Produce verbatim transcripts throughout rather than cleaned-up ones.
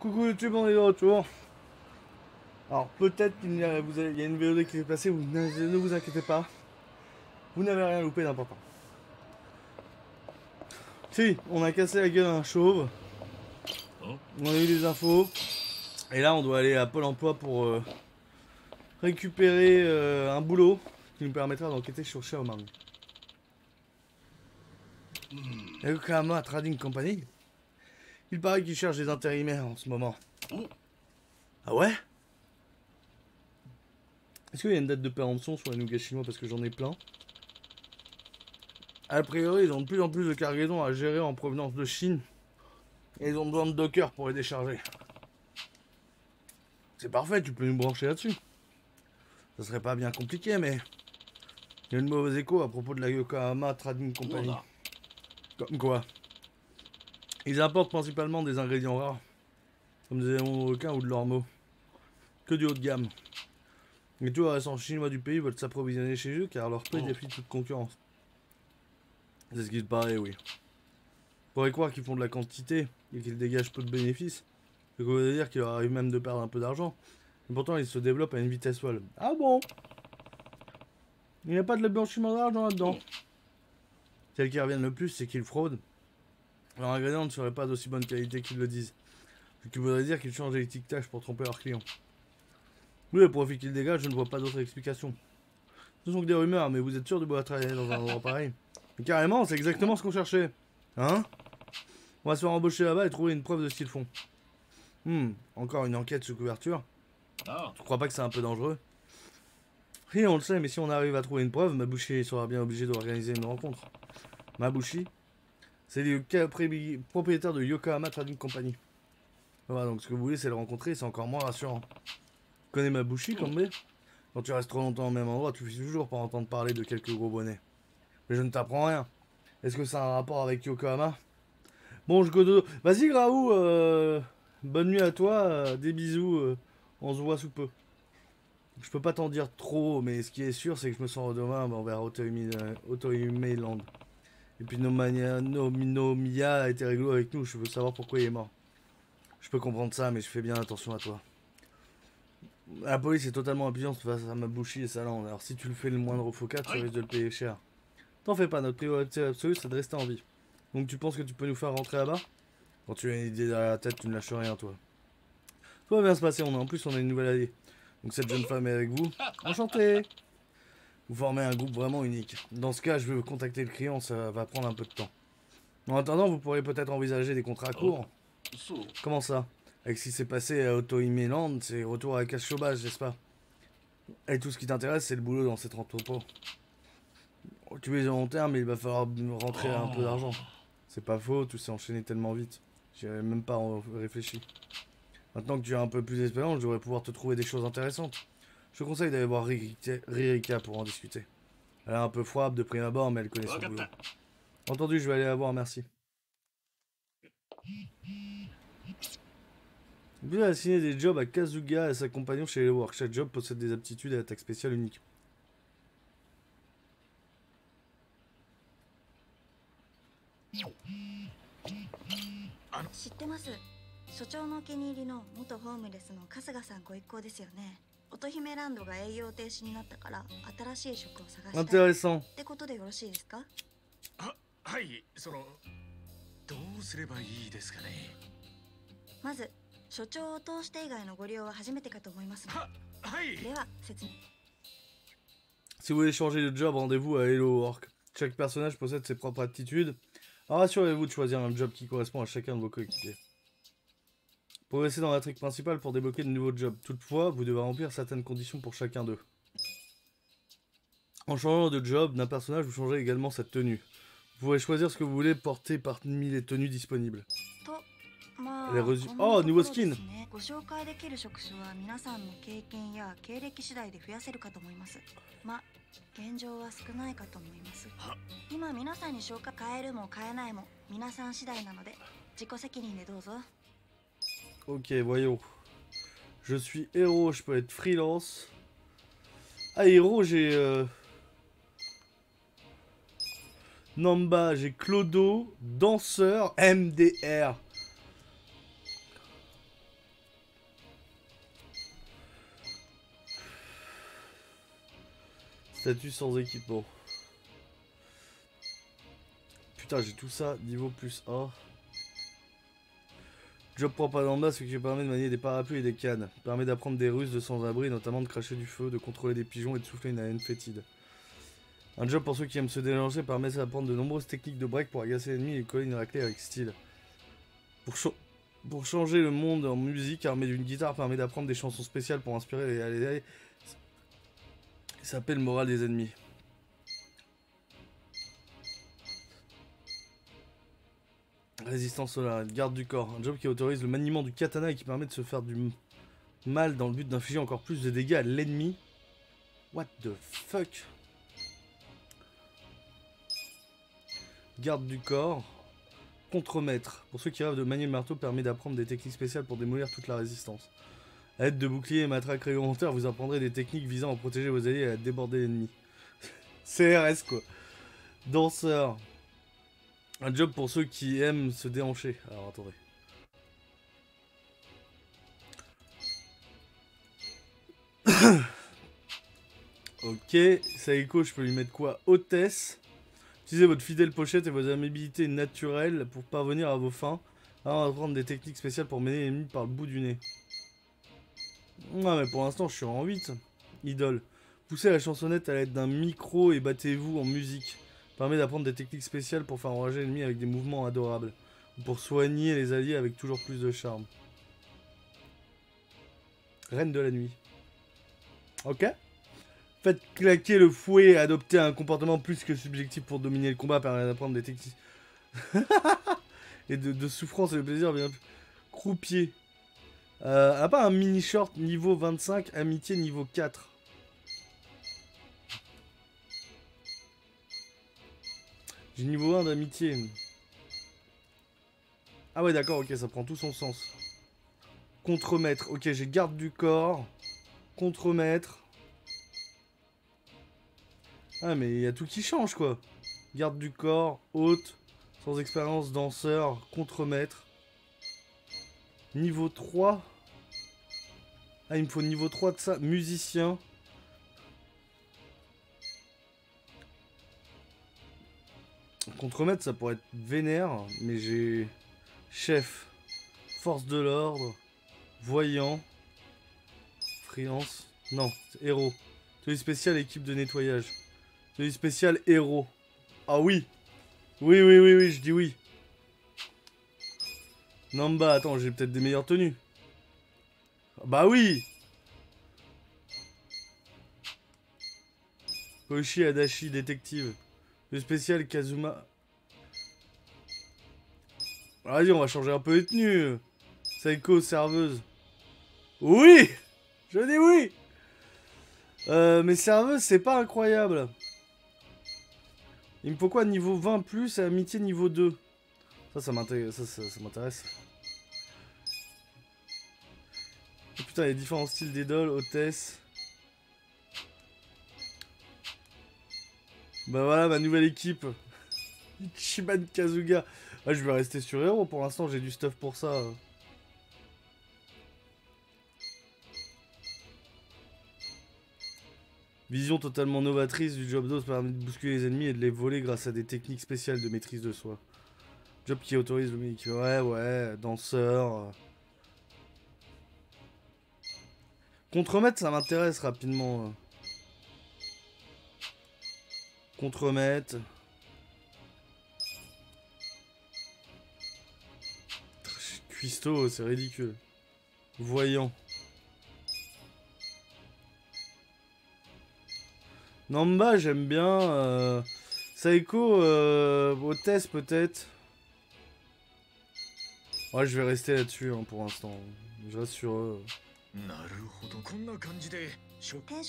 Coucou YouTube, on est de retour. Alors peut-être qu'il y a, vous avez, il y a une V O D qui est placée, vous, ne vous inquiétez pas. Vous n'avez rien loupé d'important. Si, on a cassé la gueule à un chauve. On a eu des infos. Et là on doit aller à Pôle emploi pour euh, récupérer euh, un boulot qui nous permettra d'enquêter sur Sherman. Yokohama Trading Company. Il paraît qu'ils cherchent des intérimaires en ce moment. Ah ouais? Est-ce qu'il y a une date de péremption sur les nougats chinois? Parce que j'en ai plein. A priori, ils ont de plus en plus de cargaisons à gérer en provenance de Chine. Et ils ont besoin de dockers pour les décharger. C'est parfait, tu peux nous brancher là-dessus. Ça serait pas bien compliqué, mais... Il y a une mauvaise écho à propos de la Yokohama Trading Company. Comme quoi? Ils apportent principalement des ingrédients rares, comme des éléments de requin ou de l'ormeau, que du haut de gamme. Mais tous les restants chinois du pays veulent s'approvisionner chez eux car leur prix défie toute concurrence. C'est ce qu'il paraît, oui. On pourrait croire qu'ils font de la quantité et qu'ils dégagent peu de bénéfices, ce qui veut dire qu'il leur arrive même de perdre un peu d'argent, et pourtant ils se développent à une vitesse folle. Ah bon? Il n'y a pas de blanchiment d'argent là-dedans. Celles qui reviennent le plus, c'est qu'ils fraudent. Leurs ingrédients ne seraient pas d'aussi bonne qualité qu'ils le disent. Ce qui voudrait dire qu'ils changent l'étiquetage pour tromper leurs clients. Oui, le profit qu'ils dégagent, je ne vois pas d'autre explication. Ce sont que des rumeurs, mais vous êtes sûr de pouvoir travailler dans un endroit pareil? Mais carrément, c'est exactement ce qu'on cherchait. Hein? On va se faire embaucher là-bas et trouver une preuve de ce qu'ils font. Hmm, encore une enquête sous couverture. Tu crois pas que c'est un peu dangereux? Oui, on le sait, mais si on arrive à trouver une preuve, Mabuchi sera bien obligé d'organiser une rencontre. Mabuchi? C'est le propriétaire de Yokohama Trading Company. Voilà, donc ce que vous voulez, c'est le rencontrer, c'est encore moins rassurant. Tu connais Mabuchi, Kambé? Quand tu restes trop longtemps au même endroit, tu finis toujours par entendre parler de quelques gros bonnets. Mais je ne t'apprends rien. Est-ce que ça a un rapport avec Yokohama? Bon, je gododo. Vas-y, Graou, euh, bonne nuit à toi, euh, des bisous, euh, on se voit sous peu. Je peux pas t'en dire trop, mais ce qui est sûr, c'est que je me sens demain bah, envers Otoyume Land. Et puis Nomania, Nomiya a été réglo avec nous, je veux savoir pourquoi il est mort. Je peux comprendre ça, mais je fais bien attention à toi. La police est totalement impuissante face à Mabuchi et sa lande, alors si tu le fais le moindre faux cas, tu risques de le payer cher. T'en fais pas, notre priorité absolue c'est de rester en vie. Donc tu penses que tu peux nous faire rentrer là-bas? Quand tu as une idée derrière la tête, tu ne lâches rien toi. Tout va bien se passer, on a en plus on a une nouvelle alliée. Donc cette jeune femme est avec vous. Enchantée! Vous formez un groupe vraiment unique. Dans ce cas, je vais contacter le client, ça va prendre un peu de temps. En attendant, vous pourrez peut-être envisager des contrats courts. Comment ça? Avec ce qui s'est passé à Otohime Land, c'est retour à Kashobage, n'est-ce pas? Et tout ce qui t'intéresse, c'est le boulot dans cet entrepôt. Tu es à long terme, mais il va falloir rentrer un peu d'argent. C'est pas faux, tout s'est enchaîné tellement vite. J'y avais même pas réfléchi. Maintenant que tu es un peu plus d'expérience, je devrais pouvoir te trouver des choses intéressantes. Je te conseille d'aller voir Ririka pour en discuter. Elle est un peu froide de prime abord, mais elle connaît son boulot. Entendu, je vais aller la voir, merci. Vous avez assigné des jobs à Kasuga et sa compagnon chez Hello Work. Chaque job possède des aptitudes et attaque spéciale unique. Intéressant. Si vous voulez changer de job, rendez-vous à Hello Work. Chaque personnage possède ses propres aptitudes. Rassurez-vous de choisir un job qui correspond à chacun de vos coéquipiers. Progressez dans la trique principale pour débloquer de nouveaux jobs. Toutefois, vous devez remplir certaines conditions pour chacun d'eux. En changeant de job d'un personnage, vous changez également sa tenue. Vous pouvez choisir ce que vous voulez porter parmi les tenues disponibles. Les reçus... Oh, nouveau skin! Ok, voyons. Je suis héros, je peux être freelance. Ah, héros, j'ai... Euh... Nanba, j'ai Clodo, danseur, M D R. Statut sans équipement. Putain, j'ai tout ça, niveau plus un. Job propre à Nanba, ce qui permet de manier des parapluies et des cannes. Permet d'apprendre des ruses de sans-abri, notamment de cracher du feu, de contrôler des pigeons et de souffler une haleine fétide. Un job pour ceux qui aiment se délancer permet d'apprendre de nombreuses techniques de break pour agacer l'ennemi et coller une raclée avec style. Pour, cho pour changer le monde en musique, armé d'une guitare permet d'apprendre des chansons spéciales pour inspirer et aller... Ça s'appelle le moral des ennemis. Résistance solaire, garde du corps, un job qui autorise le maniement du katana et qui permet de se faire du mal dans le but d'infliger encore plus de dégâts à l'ennemi. What the fuck? Garde du corps, contremaître, pour ceux qui rêvent de manier le marteau, permet d'apprendre des techniques spéciales pour démolir toute la résistance. A aide de bouclier et matraque réglementaire, vous apprendrez des techniques visant à protéger vos alliés et à déborder l'ennemi. C R S quoi. Danseur. Un job pour ceux qui aiment se déhancher. Alors attendez. Ok, Saeko, je peux lui mettre quoi? Hôtesse. Utilisez votre fidèle pochette et vos amabilités naturelles pour parvenir à vos fins. Alors on va prendre des techniques spéciales pour mener l'ennemi par le bout du nez. Ouais, mais pour l'instant je suis en huit. Idole. Poussez la chansonnette à l'aide d'un micro et battez-vous en musique. Permet d'apprendre des techniques spéciales pour faire enrager l'ennemi avec des mouvements adorables. Ou pour soigner les alliés avec toujours plus de charme. Reine de la nuit. Ok. Faites claquer le fouet et adoptez un comportement plus que subjectif pour dominer le combat. Permet d'apprendre des techniques... et de, de souffrance et de plaisir bien plus. Croupier. Euh, à part un mini short niveau vingt-cinq, amitié niveau quatre. J'ai niveau un d'amitié. Ah ouais d'accord, ok, ça prend tout son sens. Contremaître, ok, j'ai garde du corps. Contremaître. Ah mais il y a tout qui change quoi. Garde du corps, hôte, sans expérience, danseur, contremaître. Niveau trois. Ah, il me faut niveau trois de ça. Musicien. Contremaître, ça pourrait être vénère. Mais j'ai... Chef. Force de l'ordre. Voyant. Friance. Non, héros. Celui spécial, équipe de nettoyage. Celui spécial, héros. Ah oui. Oui, oui, oui, oui, je dis oui. Nanba, attends, j'ai peut-être des meilleures tenues. Bah oui. Koshi Adachi, détective. Le spécial Kazuma. Vas-y, on va changer un peu les tenues. Saeko, serveuse. Oui. Je dis oui. euh, Mais serveuse, c'est pas incroyable. Il me faut quoi? Niveau vingt plus et amitié niveau deux. Ça, ça m'intéresse. Ça, ça, ça oh, putain, il y a différents styles d'idoles, hôtesse. Bah voilà, ma nouvelle équipe. Ichiban Kasuga. Ah, je vais rester sur héros pour l'instant, j'ai du stuff pour ça. Vision totalement novatrice du job d'os permet de bousculer les ennemis et de les voler grâce à des techniques spéciales de maîtrise de soi. Job qui autorise le mec. Ouais, ouais, danseur. Contremaître, ça m'intéresse rapidement. Contremaître. Cuistot, c'est ridicule. Voyant. Nanba, j'aime bien. Euh... Saeko, euh... hôtesse peut-être. Ouais, je vais rester là-dessus hein, pour l'instant. Je reste sur eux. C'est pas...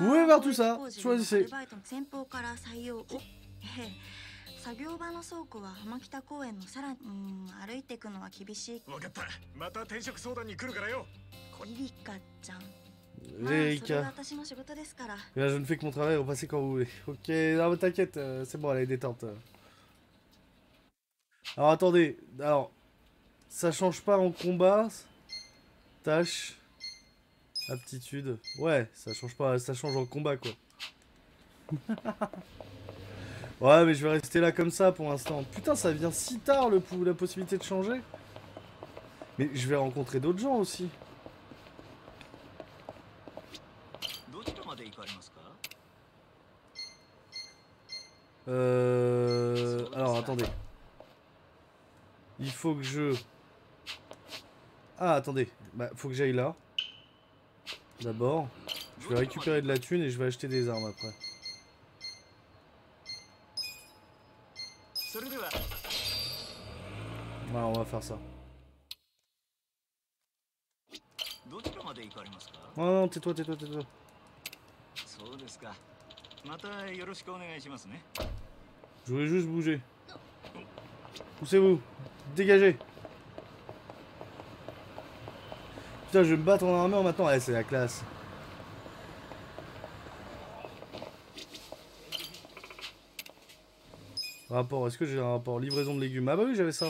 Vous pouvez voir tout ça, choisissez. Ririka. Là, je ne fais que mon travail, repassez quand vous voulez. Ok, non, mais t'inquiète, euh, c'est bon, elle est détente. Alors, attendez, alors, ça change pas en combat. Tâche, aptitude. Ouais, ça change pas, ça change en combat, quoi. Ouais, mais je vais rester là comme ça pour l'instant. Putain, ça vient si tard, le, la possibilité de changer. Mais je vais rencontrer d'autres gens aussi. Euh... Alors, attendez. Il faut que je... Ah, attendez. Bah, faut que j'aille là. D'abord. Je vais récupérer de la thune et je vais acheter des armes après. Voilà, on va faire ça. Non, non, tais-toi, tais-toi, tais-toi. Je voulais juste bouger. Poussez-vous. Dégagez. Putain, je vais me battre en armure maintenant. Eh, c'est la classe. Rapport, est-ce que j'ai un rapport? Livraison de légumes. Ah bah oui, j'avais ça.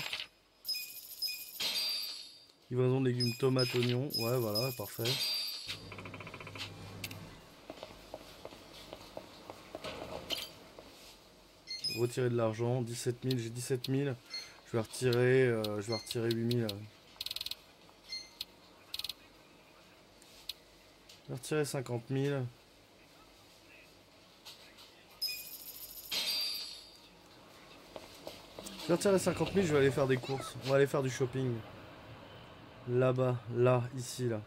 Livraison de légumes, tomates, oignons. Ouais, voilà, parfait. Retirer de l'argent, dix-sept mille, j'ai dix-sept mille. Je vais retirer, euh, je vais retirer huit mille. Euh. Je vais retirer cinquante mille. Je vais retirer cinquante mille, je vais aller faire des courses. On va aller faire du shopping. Là-bas, là, ici, là.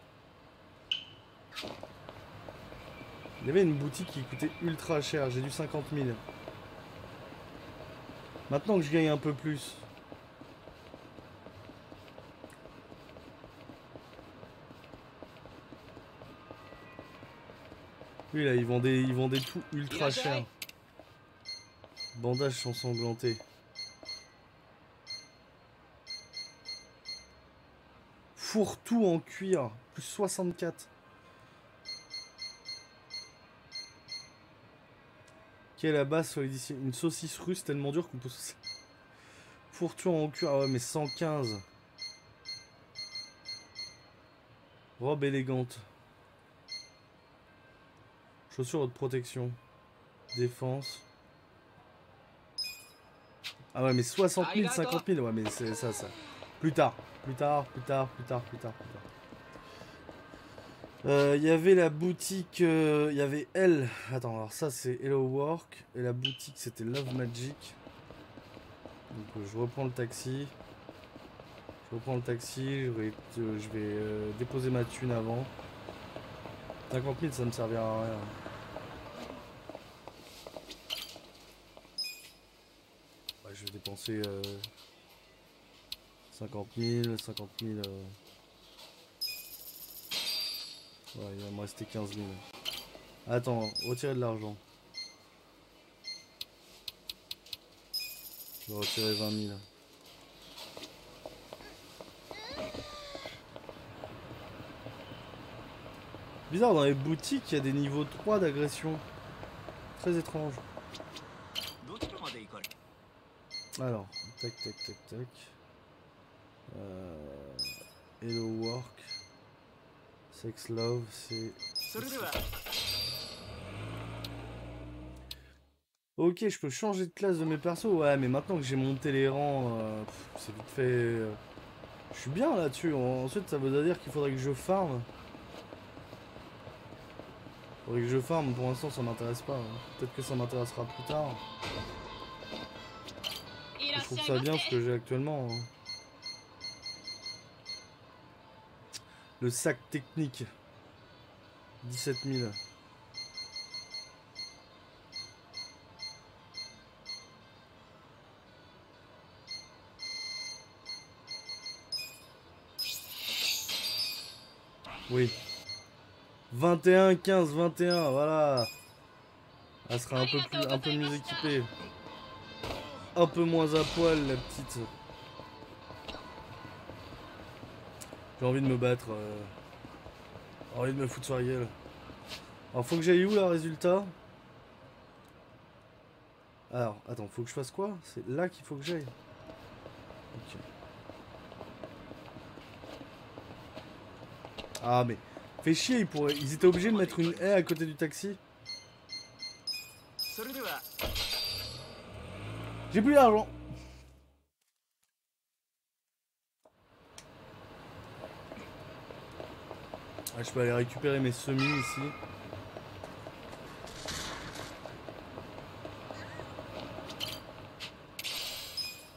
Il y avait une boutique qui coûtait ultra cher, j'ai dû cinquante mille. Maintenant que je gagne un peu plus. Lui là, ils vendaient, ils vendaient tout ultra cher. Bandages sont sanglantés. Fourre-tout en cuir, plus soixante-quatre. Quelle à base solidifiée, une saucisse russe tellement dure qu'on peut. Fourre-tout en cuir, ah ouais, mais cent quinze. Robe élégante. Chaussures de protection. Défense. Ah ouais, mais soixante mille, cinquante mille, ouais, mais c'est ça, ça. Plus tard. Plus tard, plus tard, plus tard, plus tard, plus tard. Il euh, y avait la boutique... Il euh, y avait elle... Attends, alors ça c'est Hello Work. Et la boutique c'était Love Magic. Donc euh, je reprends le taxi. Je reprends le taxi. Je vais, euh, je vais euh, déposer ma thune avant. cinquante mille, ça me servira à rien. Ouais, je vais dépenser... Euh... cinquante mille, cinquante mille... Euh... Ouais, il va me rester quinze mille. Attends, retirer de l'argent. Je vais retirer vingt mille. Bizarre, dans les boutiques, il y a des niveaux trois d'agression. Très étrange. Alors, tac, tac, tac, tac. Euh, Hello Work, Sex Love, c'est... Ok, je peux changer de classe de mes persos. Ouais, mais maintenant que j'ai monté les rangs, euh, c'est vite fait... Euh, je suis bien là-dessus. Ensuite, ça veut dire qu'il faudrait que je farme. Faudrait que je farme. Pour l'instant, ça m'intéresse pas. Hein. Peut-être que ça m'intéressera plus tard. Je trouve ça bien ce que j'ai actuellement. Hein. Le sac technique, dix-sept mille. Oui. vingt et un, quinze, vingt et un, voilà. Elle sera un peu, plus, un peu mieux équipée. Un peu moins à poil, la petite. J'ai envie de me battre. Euh... Arrête de me foutre sur la gueule. Alors faut que j'aille où là, résultat? Alors, attends, faut que je fasse quoi? C'est là qu'il faut que j'aille. Ok. Ah mais, fais chier, ils, pourraient... ils étaient obligés de mettre une haie à côté du taxi. J'ai plus d'argent. Ah, je peux aller récupérer mes semis ici.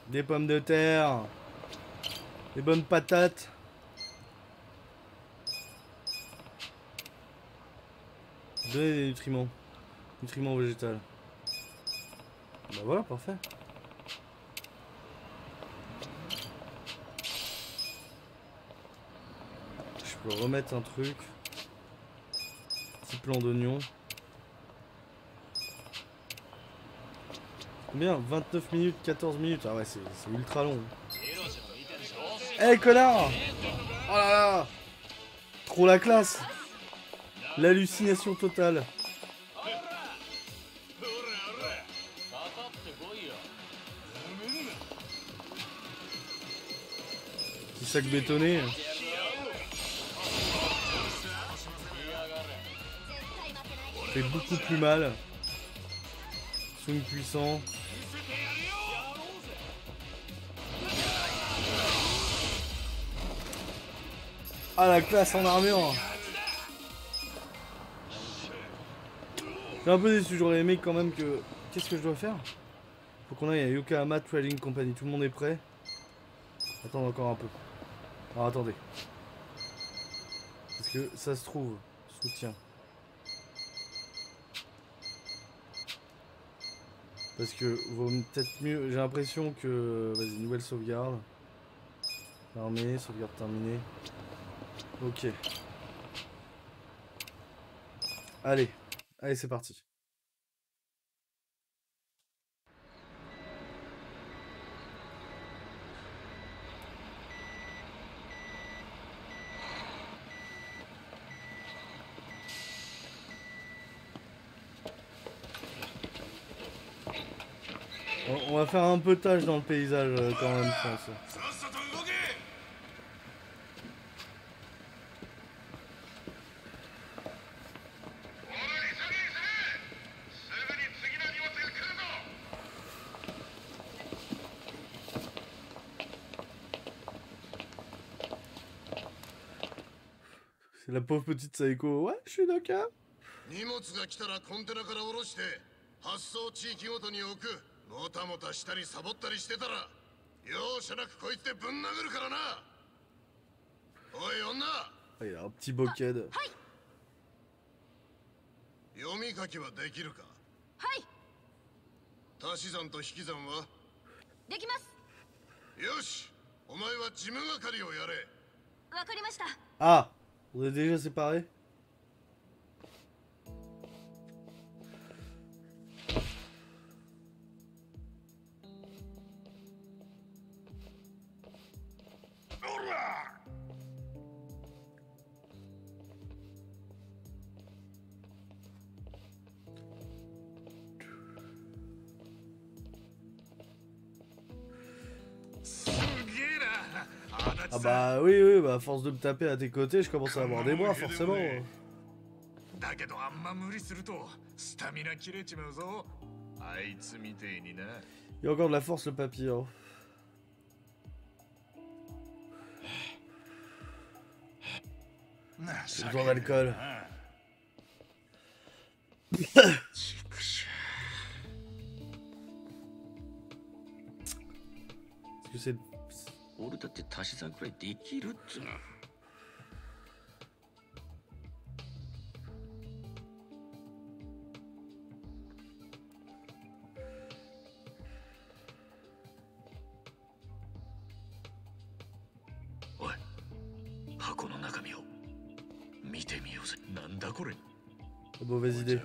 Des pommes de terre. Des bonnes patates. Donnez des nutriments. Nutriments végétales. Bah voilà, parfait. Je peux remettre un truc. Petit plan d'oignon. Combien? vingt-neuf minutes, quatorze minutes. Ah ouais, c'est ultra long. Eh hey, connard! Oh là là! Trop la classe! L'hallucination totale. Petit sac bétonné. Fait beaucoup plus mal. Swing puissant. Ah la classe en armure. Je suis un peu déçu, j'aurais aimé quand même que... Qu'est-ce que je dois faire? Faut qu'on aille à Yokohama Trading Company, tout le monde est prêt? Attends encore un peu. Alors attendez. Parce que ça se trouve, soutien. Parce que vaut peut-être mieux... J'ai l'impression que... Vas-y, nouvelle sauvegarde. Fermée, sauvegarde terminée. Ok. Allez. Allez, c'est parti. On va faire un peu tâche dans le paysage quand même, je pense. La pauvre petite Saeko, ouais, je suis d'accord. Ah, il a un petit bokeh. Ah! On est déjà séparés? Ah bah oui oui, bah à force de me taper à tes côtés, je commence à avoir des bras forcément. Il y a encore de la force le papillon. J'ai besoin d'alcool. Est-ce que c'est... Oh, mauvaise idée.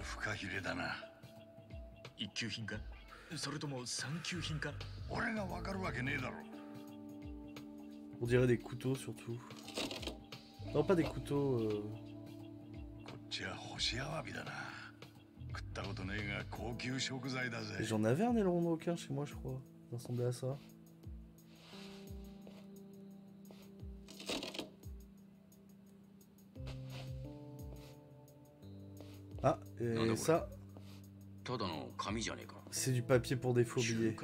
On dirait des couteaux surtout. Non, pas des couteaux. Euh... J'en avais un aileron de requin chez moi, je crois. Ça ressemblait à ça. Ah, et ça. C'est du papier pour des faux billets.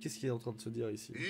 Qu'est-ce qu'il est en train de se dire ici? Ok,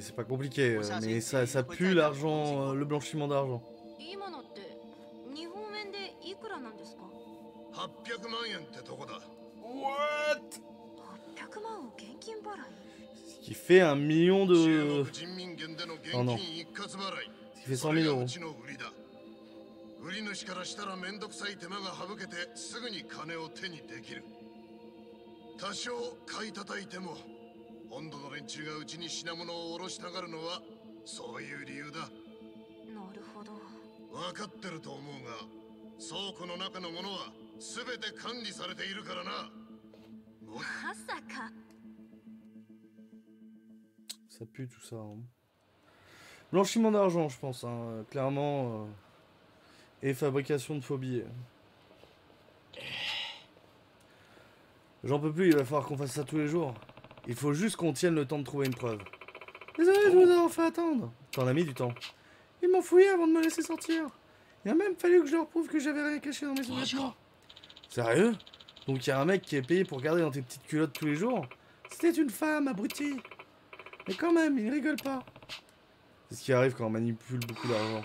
c'est pas compliqué, mais ça, ça pue l'argent, le blanchiment d'argent. Ce qui fait un million de... Oh non. Ce qui fait cent mille euros. Ça pue tout ça. Hein. Blanchiment d'argent, je pense, hein, clairement. Euh, et fabrication de faux billets. J'en peux plus, il va falloir qu'on fasse ça tous les jours. Il faut juste qu'on tienne le temps de trouver une preuve. Désolé, je vous ai fait attendre. T'en as mis du temps. Ils m'ont fouillé avant de me laisser sortir. Il a même fallu que je leur prouve que j'avais rien caché dans mes vêtements. Sérieux? Donc il y a un mec qui est payé pour garder dans tes petites culottes tous les jours? C'était une femme, abrutie. Mais quand même, il ne rigole pas. C'est ce qui arrive quand on manipule beaucoup d'argent.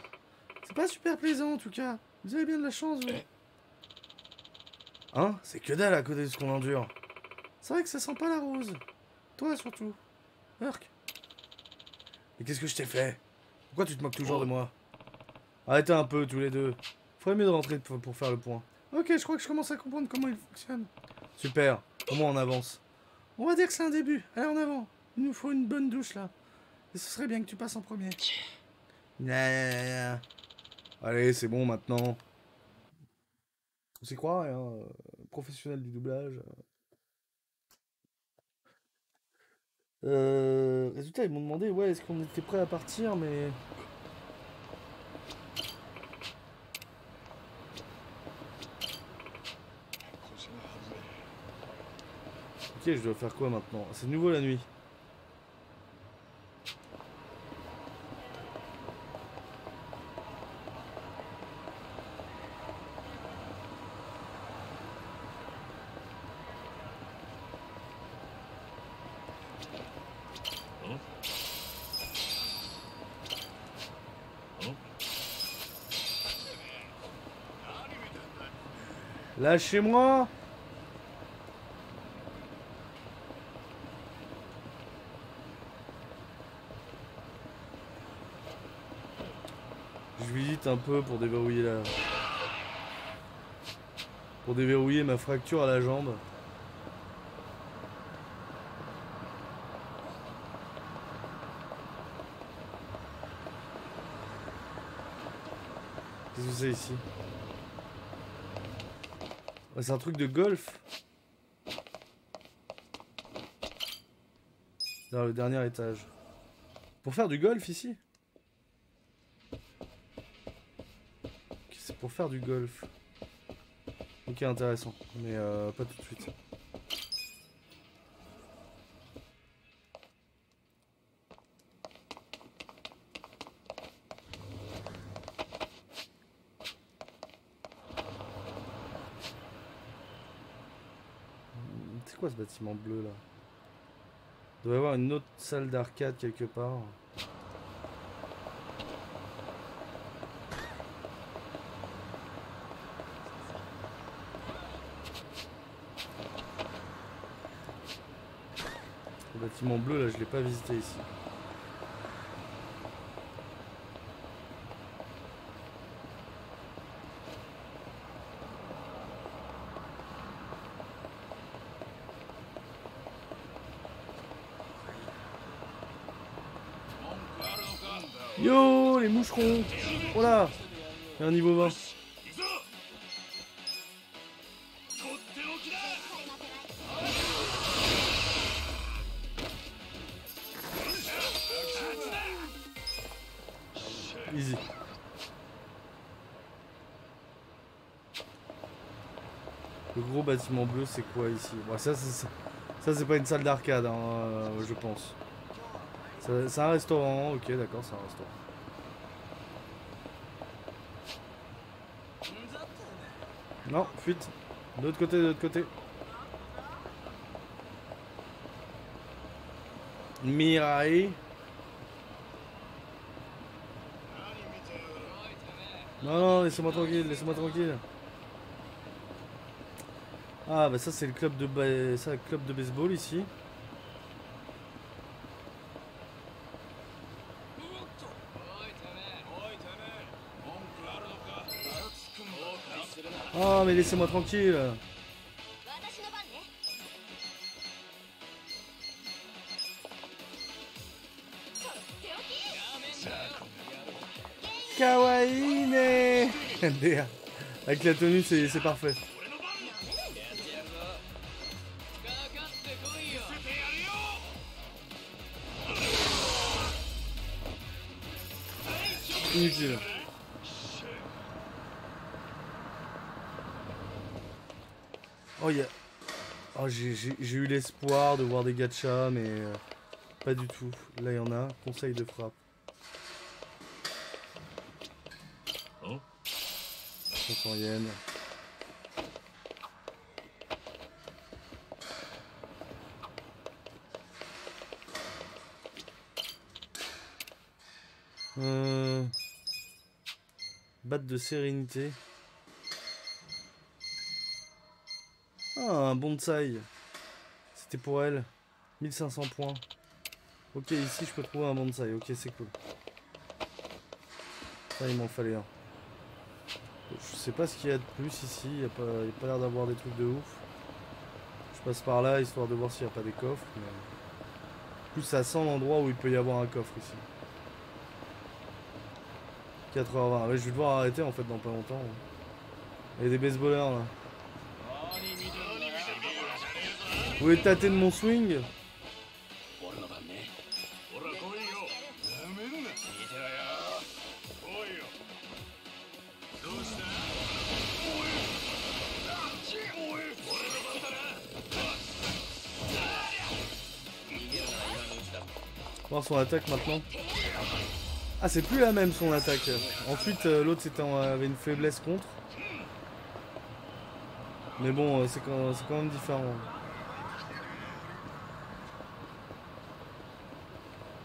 C'est pas super plaisant en tout cas. Vous avez bien de la chance, vous. Hein? C'est que dalle à côté de ce qu'on endure. C'est vrai que ça sent pas la rose. Toi surtout. Herc. Mais qu'est-ce que je t'ai fait? Pourquoi tu te moques toujours de moi? Arrêtez un peu tous les deux. Faudrait mieux de rentrer pour faire le point. Ok, je crois que je commence à comprendre comment il fonctionne. Super. Comment on avance? On va dire que c'est un début. Allez, en avant. Il nous faut une bonne douche là. Et ce serait bien que tu passes en premier. Nah. Allez, c'est bon maintenant. On s'y croirait, hein. Professionnel du doublage. Euh... Résultat, ils m'ont demandé, ouais, est-ce qu'on était prêt à partir, mais... Ok, je dois faire quoi maintenant? C'est de nouveau la nuit. Lâchez-moi! Je visite un peu pour déverrouiller la... Pour déverrouiller ma fracture à la jambe. Qu'est-ce que c'est ici? C'est un truc de golf. Dans le dernier étage. Pour faire du golf ici? pour faire du golf. Ok, intéressant, mais euh, pas tout de suite. C'est quoi ce bâtiment bleu là? Il doit y avoir une autre salle d'arcade quelque part. Le bâtiment bleu là, je l'ai pas visité ici. Yo les moucherons. Voilà, un niveau vingt. Easy. Le gros bâtiment bleu, c'est quoi ici? Bon, ça, ça, ça c'est pas une salle d'arcade, hein, euh, je pense. C'est un restaurant, ok d'accord, c'est un restaurant. Non, fuite. De l'autre côté, de l'autre côté. Mirai. Non, non, laissez-moi tranquille, laissez-moi tranquille. Ah bah ça c'est le club de ba... ça, le club de baseball ici. Oh mais laissez-moi tranquille. Kawaii. Avec la tenue c'est parfait. Inutile. Oh, yeah. Oh j'ai eu l'espoir de voir des gachas, mais euh, pas du tout. Là, il y en a. Conseil de frappe. Oh. cinq cents yens. Euh... Batte de sérénité. Ah, un bonsaï. C'était pour elle. mille cinq cents points. Ok, ici je peux trouver un bonsaï. Ok, c'est cool. Ça, il m'en fallait un. Je sais pas ce qu'il y a de plus ici. Il n'y a pas, pas l'air d'avoir des trucs de ouf. Je passe par là histoire de voir s'il n'y a pas des coffres. Mais... En plus, ça sent l'endroit où il peut y avoir un coffre ici. quatre heures vingt. Ouais, je vais devoir arrêter en fait dans pas longtemps. Il y a des baseballers là. Vous voulez tâter de mon swing? Voir son attaque maintenant. Ah c'est plus la même son attaque. Ensuite l'autre c'était avait une faiblesse contre. Mais bon c'est quand, quand même différent.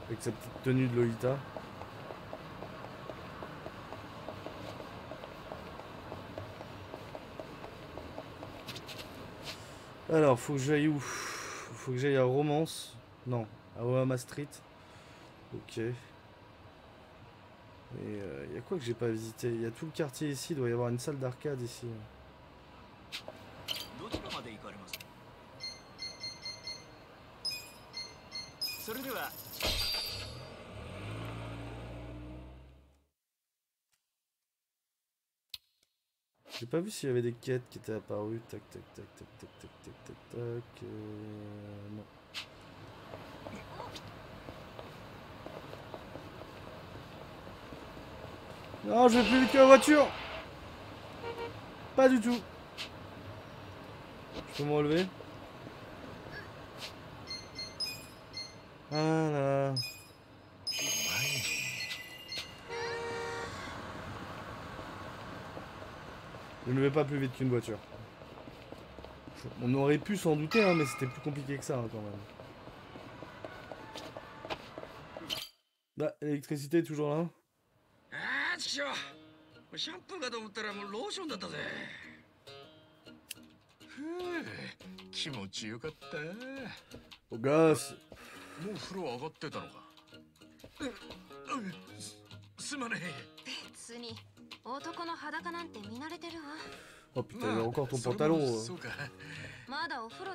Avec sa petite tenue de Lolita. Alors, faut que j'aille où? Faut que j'aille à Romance. Non, à Oama Street. Ok. Et il euh, y a quoi que j'ai pas visité? Il y a tout le quartier ici, il doit y avoir une salle d'arcade ici. J'ai pas vu s'il y avait des quêtes qui étaient apparues. Tac tac tac tac tac tac tac tac tac. Euh, non. Non, je vais plus vite que la voiture. Pas du tout. Je peux m'enlever. Ah là là. Je ne vais pas plus vite qu'une voiture. On aurait pu s'en douter, hein, mais c'était plus compliqué que ça, hein, quand même. Bah, l'électricité est toujours là. Oh gosse. Oh putain, il y a encore ton pantalon. Blanchiment d'argent. Blanchiment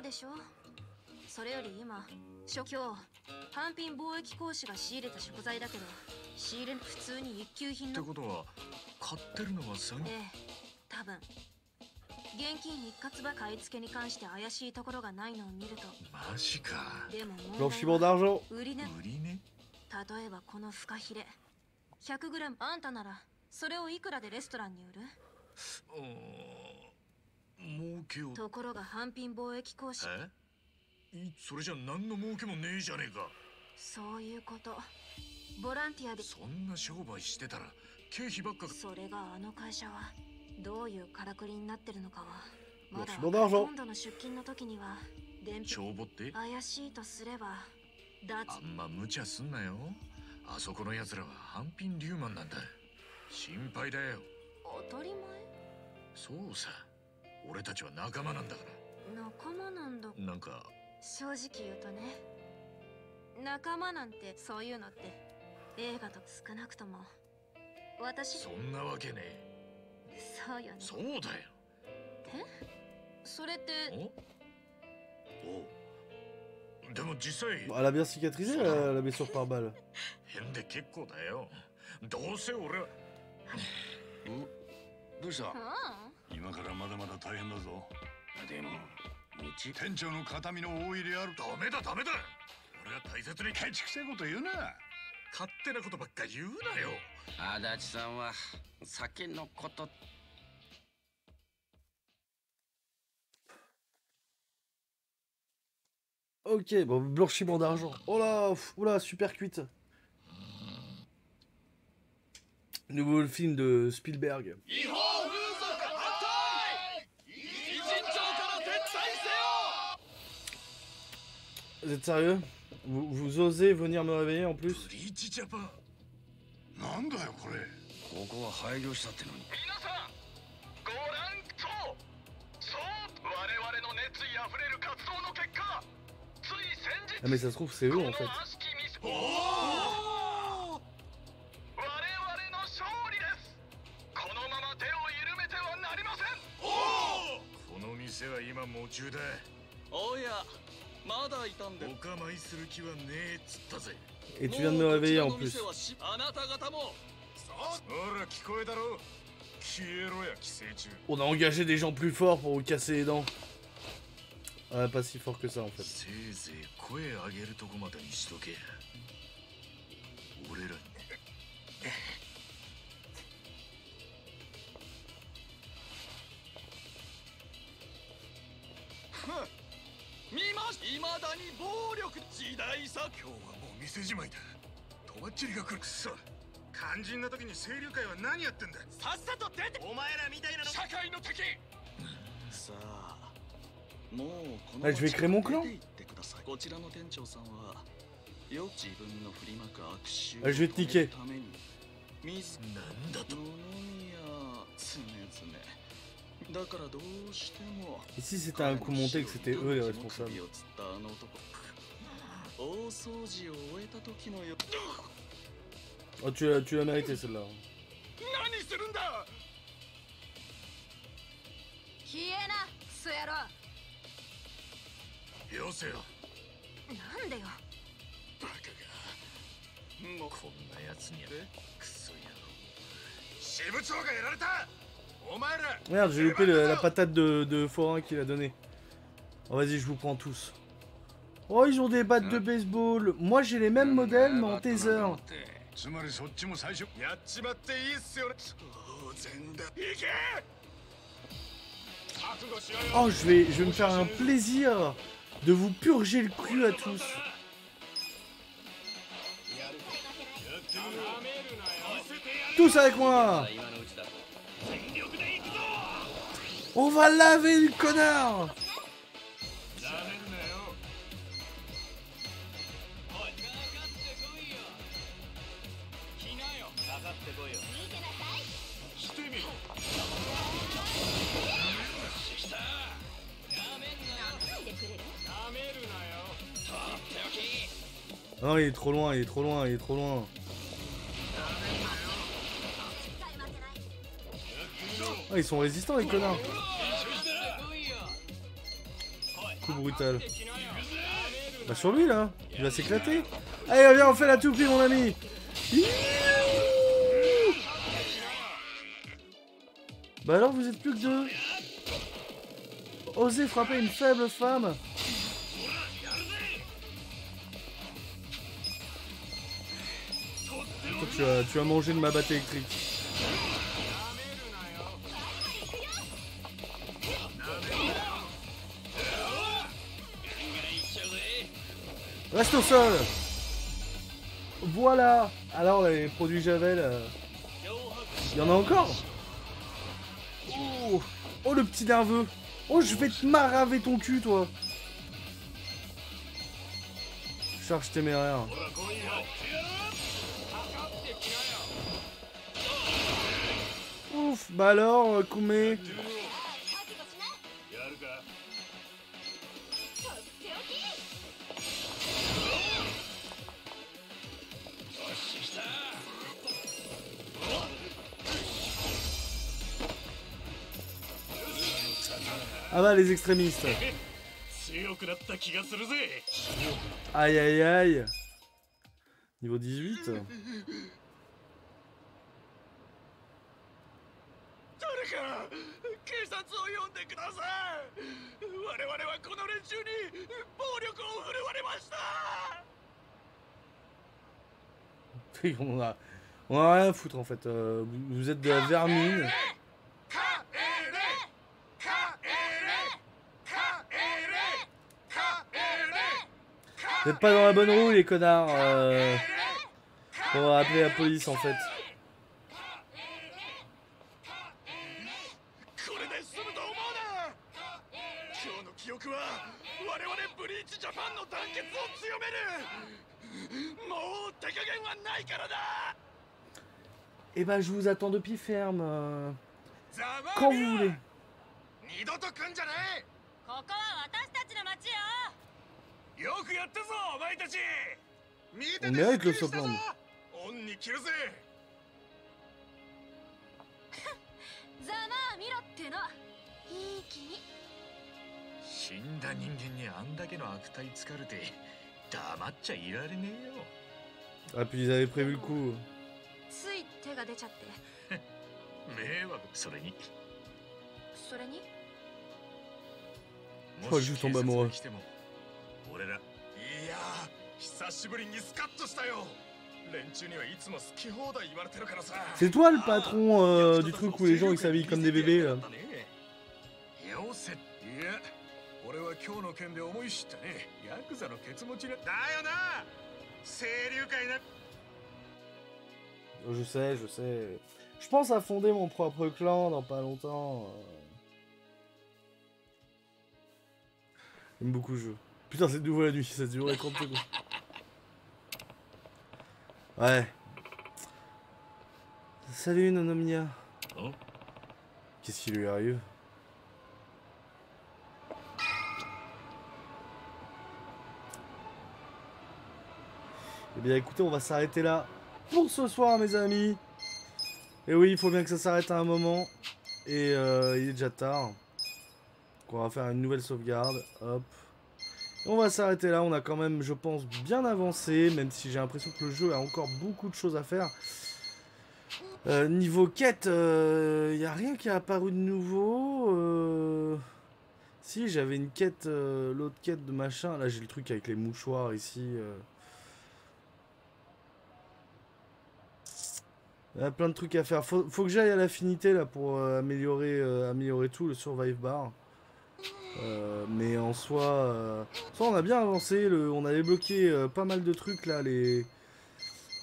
d'argent. Bah, elle a bien cicatrisé la, la blessure par balle. Ok, bon, blanchiment d'argent. Oh là, oh là, super cuite. Nouveau film de Spielberg. Vous êtes sérieux? vous, vous osez venir me réveiller en plus? Ah mais ça se trouve c'est eux en fait. Et tu viens de me réveiller en plus. On a engagé des gens plus forts pour vous casser les dents. Ah, pas si fort que ça en fait. Ah, je vais créer mon clan. Ah, je vais te niquer. Et si c'était un coup monté que c'était eux les responsables? Oh, tu l'as tu l'as mérité celle-là. Merde, j'ai loupé le, la patate de, de forain qu'il a donné. Oh, vas-y, je vous prends tous. Oh, ils ont des battes de baseball. Moi, j'ai les mêmes modèles, mais en taser. Oh, je vais, je vais me faire un plaisir de vous purger le cul à tous. Tous avec moi. On va laver le connard. Non, il est trop loin, il est trop loin, il est trop loin. Ah, ils sont résistants, les connards. Coup brutal. Bah, sur lui, là. Il va s'éclater. Allez, viens, on fait la toupie, mon ami. Bah alors, vous êtes plus que deux. Osez frapper une faible femme. Toi, tu as, tu as mangé de ma batte électrique. Reste au sol. Voilà. Alors, les produits Javel, euh... il y en a encore. Oh, oh, le petit nerveux. Oh, je vais te maraver ton cul, toi. Charge téméraire. Ouf, bah alors, Koumé. Ah bah, les extrémistes. Aïe, aïe, aïe. Niveau dix-huit. On a, on a rien à foutre en fait. Euh, vous êtes de la vermine. Vous n'êtes pas dans la bonne roue, les connards. Euh, on va appeler la police en fait. Eh ben, je vous attends de pied ferme. Euh, quand vous voulez. On mérite le Sopland. Ah, puis ils avaient prévu le coup. Oh, je tombe amoureux. C'est toi le patron euh, du truc où les gens ils s'habillent comme des bébés là. Je sais, je sais. Je pense à fonder mon propre clan dans pas longtemps. J'aime beaucoup le jeu. Putain, c'est de nouveau la nuit, ça dure les trente secondes. Ouais. Salut, Nonomiya. Oh. Qu'est-ce qui lui arrive? Eh bien, écoutez, on va s'arrêter là pour ce soir, mes amis. Et oui, il faut bien que ça s'arrête à un moment. Et euh, il est déjà tard. Donc on va faire une nouvelle sauvegarde. Hop. Et on va s'arrêter là. On a quand même, je pense, bien avancé. Même si j'ai l'impression que le jeu a encore beaucoup de choses à faire. Euh, niveau quête, il euh, n'y a rien qui a apparu de nouveau. Euh... Si, j'avais une quête, euh, l'autre quête de machin. Là, j'ai le truc avec les mouchoirs ici. Euh... Il y a plein de trucs à faire. Faut, faut que j'aille à l'affinité là pour euh, améliorer, euh, améliorer tout, le survive bar. Euh, mais en soi, euh, ça on a bien avancé. Le, on avait bloqué euh, pas mal de trucs là. Les,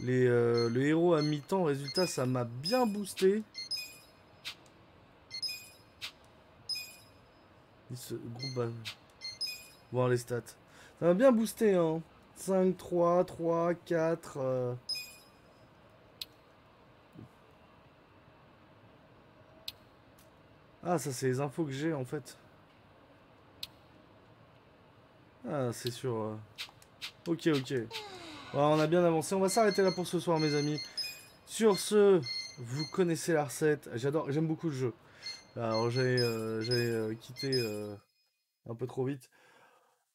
les, euh, le héros à mi-temps, résultat, ça m'a bien boosté. Il se groupe à... voir les stats. Ça m'a bien boosté, hein. cinq, trois, trois, quatre. Euh... Ah, ça, c'est les infos que j'ai en fait. Ah, c'est sûr. Euh... Ok, ok. Voilà, on a bien avancé. On va s'arrêter là pour ce soir, mes amis. Sur ce, vous connaissez la recette. J'adore, j'aime beaucoup le jeu. Alors, j'ai euh, euh, quitté euh, un peu trop vite.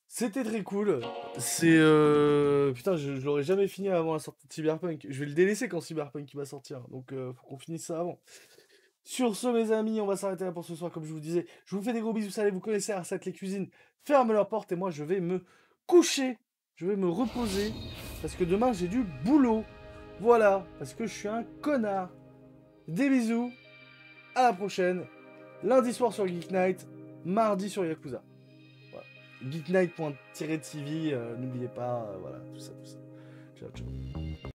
C'était très cool. C'est. Euh... Putain, je, je l'aurais jamais fini avant la sortie de Cyberpunk. Je vais le délaisser quand Cyberpunk va sortir. Donc, euh, faut qu'on finisse ça avant. Sur ce, mes amis, on va s'arrêter là pour ce soir, comme je vous disais. Je vous fais des gros bisous, salés, vous connaissez la recette, les cuisines ferment leurs portes et moi, je vais me coucher. Je vais me reposer parce que demain, j'ai du boulot. Voilà, parce que je suis un connard. Des bisous, à la prochaine. Lundi soir sur Geek Night, mardi sur Yakuza. Voilà. Geek Night point T V, euh, n'oubliez pas, euh, voilà, tout ça, tout ça. Ciao, ciao.